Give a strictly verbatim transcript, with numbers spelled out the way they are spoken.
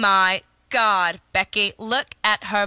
my God, Becky, look at her.